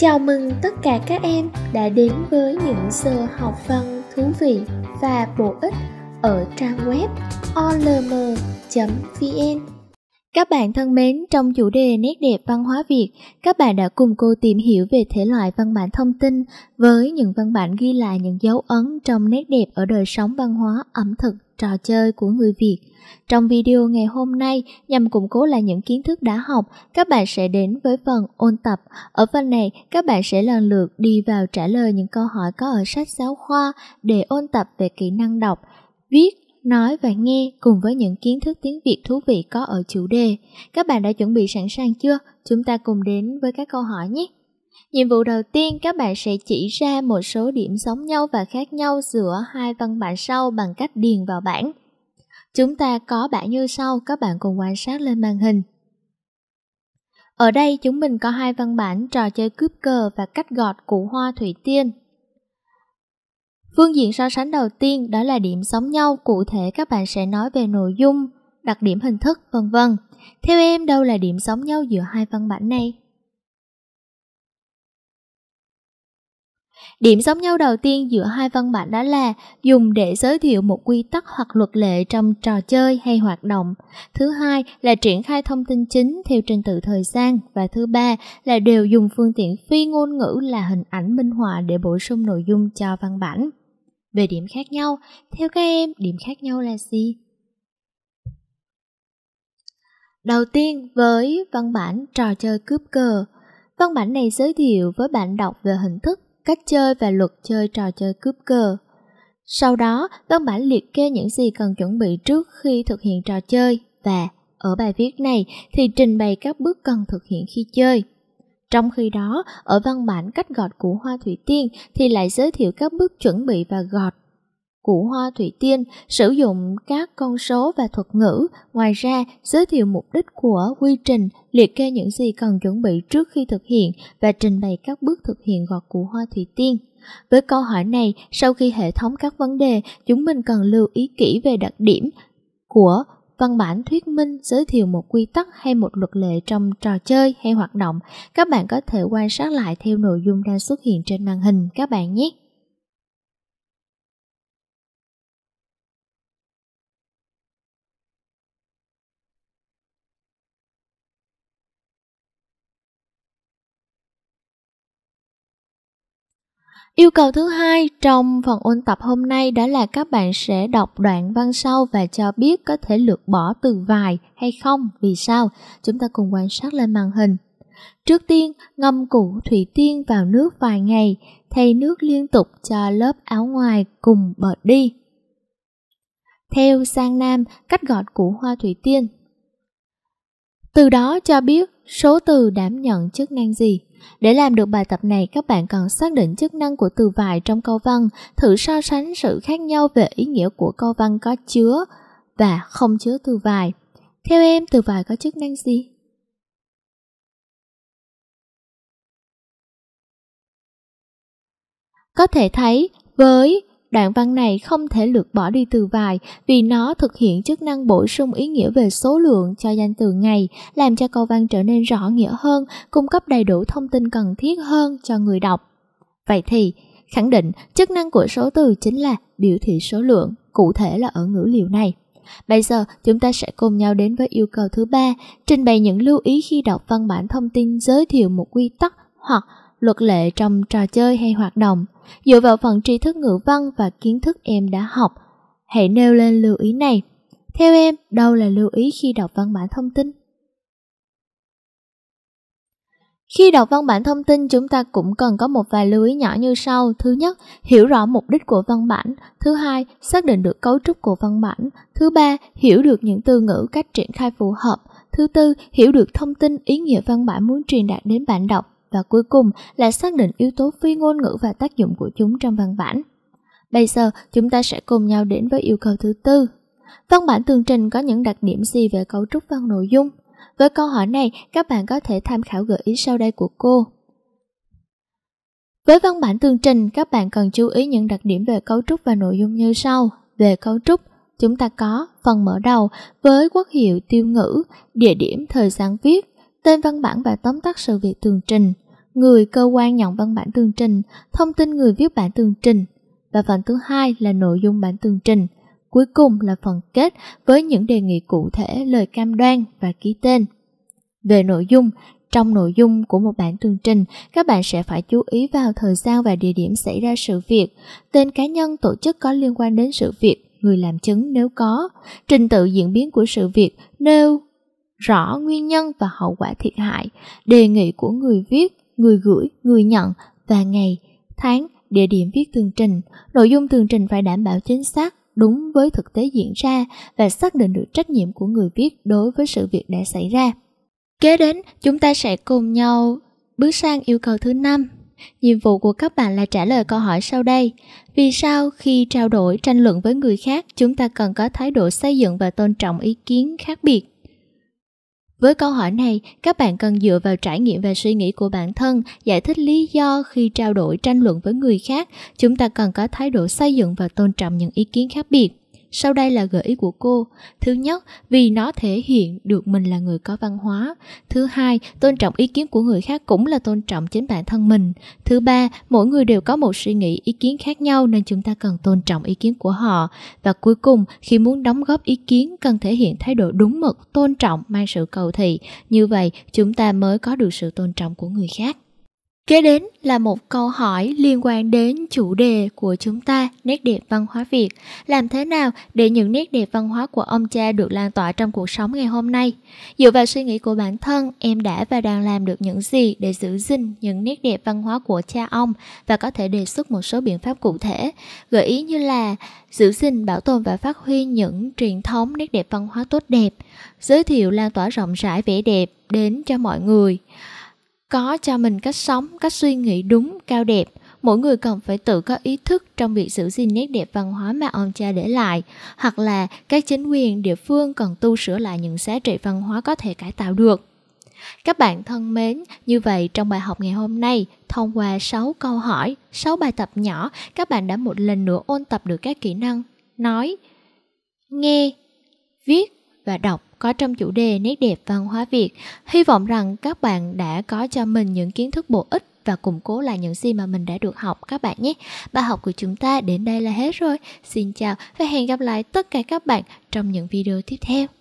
Chào mừng tất cả các em đã đến với những giờ học văn thú vị và bổ ích ở trang web olm.vn. Các bạn thân mến, trong chủ đề nét đẹp văn hóa Việt, các bạn đã cùng cô tìm hiểu về thể loại văn bản thông tin với những văn bản ghi lại những dấu ấn trong nét đẹp ở đời sống văn hóa, ẩm thực, trò chơi của người Việt. Trong video ngày hôm nay, nhằm củng cố lại những kiến thức đã học, các bạn sẽ đến với phần ôn tập. Ở phần này, các bạn sẽ lần lượt đi vào trả lời những câu hỏi có ở sách giáo khoa để ôn tập về kỹ năng đọc, viết, nói và nghe cùng với những kiến thức tiếng Việt thú vị có ở chủ đề. Các bạn đã chuẩn bị sẵn sàng chưa? Chúng ta cùng đến với các câu hỏi nhé! Nhiệm vụ đầu tiên, các bạn sẽ chỉ ra một số điểm giống nhau và khác nhau giữa hai văn bản sau bằng cách điền vào bảng. Chúng ta có bảng như sau, các bạn cùng quan sát lên màn hình. Ở đây chúng mình có hai văn bản trò chơi cướp cờ và cách gọt củ hoa thủy tiên. Phương diện so sánh đầu tiên đó là điểm giống nhau, cụ thể các bạn sẽ nói về nội dung, đặc điểm hình thức, vân vân. Theo em, đâu là điểm giống nhau giữa hai văn bản này? Điểm giống nhau đầu tiên giữa hai văn bản đó là dùng để giới thiệu một quy tắc hoặc luật lệ trong trò chơi hay hoạt động. Thứ hai là triển khai thông tin chính theo trình tự thời gian. Và thứ ba là đều dùng phương tiện phi ngôn ngữ là hình ảnh, minh họa để bổ sung nội dung cho văn bản. Về điểm khác nhau, theo các em, điểm khác nhau là gì? Đầu tiên, với văn bản trò chơi cướp cờ, văn bản này giới thiệu với bạn đọc về hình thức, cách chơi và luật chơi trò chơi cướp cờ. Sau đó, văn bản liệt kê những gì cần chuẩn bị trước khi thực hiện trò chơi và ở bài viết này thì trình bày các bước cần thực hiện khi chơi. Trong khi đó, ở văn bản cách gọt củ hoa thủy tiên thì lại giới thiệu các bước chuẩn bị và gọt củ hoa thủy tiên, sử dụng các con số và thuật ngữ. Ngoài ra, giới thiệu mục đích của quy trình, liệt kê những gì cần chuẩn bị trước khi thực hiện và trình bày các bước thực hiện gọt củ hoa thủy tiên. Với câu hỏi này, sau khi hệ thống các vấn đề, chúng mình cần lưu ý kỹ về đặc điểm của văn bản thuyết minh, giới thiệu một quy tắc hay một luật lệ trong trò chơi hay hoạt động. Các bạn có thể quan sát lại theo nội dung đang xuất hiện trên màn hình các bạn nhé. Yêu cầu thứ hai trong phần ôn tập hôm nay đó là các bạn sẽ đọc đoạn văn sau và cho biết có thể lược bỏ từ vài hay không, vì sao? Chúng ta cùng quan sát lên màn hình. Trước tiên, ngâm củ thủy tiên vào nước vài ngày, thay nước liên tục cho lớp áo ngoài cùng bợt đi. Theo sang Nam, cách gọt củ hoa thủy tiên. Từ đó cho biết số từ đảm nhận chức năng gì. Để làm được bài tập này, các bạn cần xác định chức năng của từ vài trong câu văn, thử so sánh sự khác nhau về ý nghĩa của câu văn có chứa và không chứa từ vài. Theo em, từ vài có chức năng gì? Có thể thấy, với đoạn văn này không thể lược bỏ đi từ vài vì nó thực hiện chức năng bổ sung ý nghĩa về số lượng cho danh từ ngày, làm cho câu văn trở nên rõ nghĩa hơn, cung cấp đầy đủ thông tin cần thiết hơn cho người đọc. Vậy thì, khẳng định chức năng của số từ chính là biểu thị số lượng, cụ thể là ở ngữ liệu này. Bây giờ, chúng ta sẽ cùng nhau đến với yêu cầu thứ ba, trình bày những lưu ý khi đọc văn bản thông tin giới thiệu một quy tắc hoặc luật lệ trong trò chơi hay hoạt động. Dựa vào phần tri thức ngữ văn và kiến thức em đã học, hãy nêu lên lưu ý này. Theo em, đâu là lưu ý khi đọc văn bản thông tin? Khi đọc văn bản thông tin, chúng ta cũng cần có một vài lưu ý nhỏ như sau. Thứ nhất, hiểu rõ mục đích của văn bản. Thứ hai, xác định được cấu trúc của văn bản. Thứ ba, hiểu được những từ ngữ, cách triển khai phù hợp. Thứ tư, hiểu được thông tin, ý nghĩa văn bản muốn truyền đạt đến bạn đọc. Và cuối cùng là xác định yếu tố phi ngôn ngữ và tác dụng của chúng trong văn bản. Bây giờ, chúng ta sẽ cùng nhau đến với yêu cầu thứ tư. Văn bản tường trình có những đặc điểm gì về cấu trúc văn nội dung? Với câu hỏi này, các bạn có thể tham khảo gợi ý sau đây của cô. Với văn bản tường trình, các bạn cần chú ý những đặc điểm về cấu trúc và nội dung như sau. Về cấu trúc, chúng ta có phần mở đầu với quốc hiệu, tiêu ngữ, địa điểm, thời gian viết, tên văn bản và tóm tắt sự việc tường trình. người cơ quan nhận văn bản tường trình, thông tin người viết bản tường trình. Và phần thứ hai là nội dung bản tường trình. Cuối cùng là phần kết với những đề nghị cụ thể, lời cam đoan và ký tên. Về nội dung, trong nội dung của một bản tường trình, các bạn sẽ phải chú ý vào thời gian và địa điểm xảy ra sự việc, tên cá nhân, tổ chức có liên quan đến sự việc, người làm chứng nếu có, trình tự diễn biến của sự việc, nêu rõ nguyên nhân và hậu quả thiệt hại, đề nghị của người viết, người gửi, người nhận và ngày, tháng, địa điểm viết tường trình. Nội dung tường trình phải đảm bảo chính xác, đúng với thực tế diễn ra và xác định được trách nhiệm của người viết đối với sự việc đã xảy ra. Kế đến, chúng ta sẽ cùng nhau bước sang yêu cầu thứ 5. Nhiệm vụ của các bạn là trả lời câu hỏi sau đây. Vì sao khi trao đổi, tranh luận với người khác, chúng ta cần có thái độ xây dựng và tôn trọng ý kiến khác biệt? Với câu hỏi này, các bạn cần dựa vào trải nghiệm và suy nghĩ của bản thân, giải thích lý do khi trao đổi, tranh luận với người khác, chúng ta cần có thái độ xây dựng và tôn trọng những ý kiến khác biệt. Sau đây là gợi ý của cô. Thứ nhất, vì nó thể hiện được mình là người có văn hóa. Thứ hai, tôn trọng ý kiến của người khác cũng là tôn trọng chính bản thân mình. Thứ ba, mỗi người đều có một suy nghĩ, ý kiến khác nhau nên chúng ta cần tôn trọng ý kiến của họ. Và cuối cùng, khi muốn đóng góp ý kiến, cần thể hiện thái độ đúng mực, tôn trọng, mang sự cầu thị. Như vậy, chúng ta mới có được sự tôn trọng của người khác. Kế đến là một câu hỏi liên quan đến chủ đề của chúng ta, nét đẹp văn hóa Việt. Làm thế nào để những nét đẹp văn hóa của ông cha được lan tỏa trong cuộc sống ngày hôm nay? Dựa vào suy nghĩ của bản thân, em đã và đang làm được những gì để giữ gìn những nét đẹp văn hóa của cha ông và có thể đề xuất một số biện pháp cụ thể. Gợi ý như là giữ gìn, bảo tồn và phát huy những truyền thống nét đẹp văn hóa tốt đẹp, giới thiệu lan tỏa rộng rãi vẻ đẹp đến cho mọi người. Có cho mình cách sống, cách suy nghĩ đúng, cao đẹp. Mỗi người cần phải tự có ý thức trong việc giữ gìn nét đẹp văn hóa mà ông cha để lại. Hoặc là các chính quyền địa phương cần tu sửa lại những giá trị văn hóa có thể cải tạo được. Các bạn thân mến, như vậy trong bài học ngày hôm nay, thông qua 6 câu hỏi, 6 bài tập nhỏ, các bạn đã một lần nữa ôn tập được các kỹ năng nói, nghe, viết và đọc có trong chủ đề nét đẹp văn hóa Việt. Hy vọng rằng các bạn đã có cho mình những kiến thức bổ ích và củng cố lại những gì mà mình đã được học các bạn nhé. Bài học của chúng ta đến đây là hết rồi. Xin chào và hẹn gặp lại tất cả các bạn trong những video tiếp theo.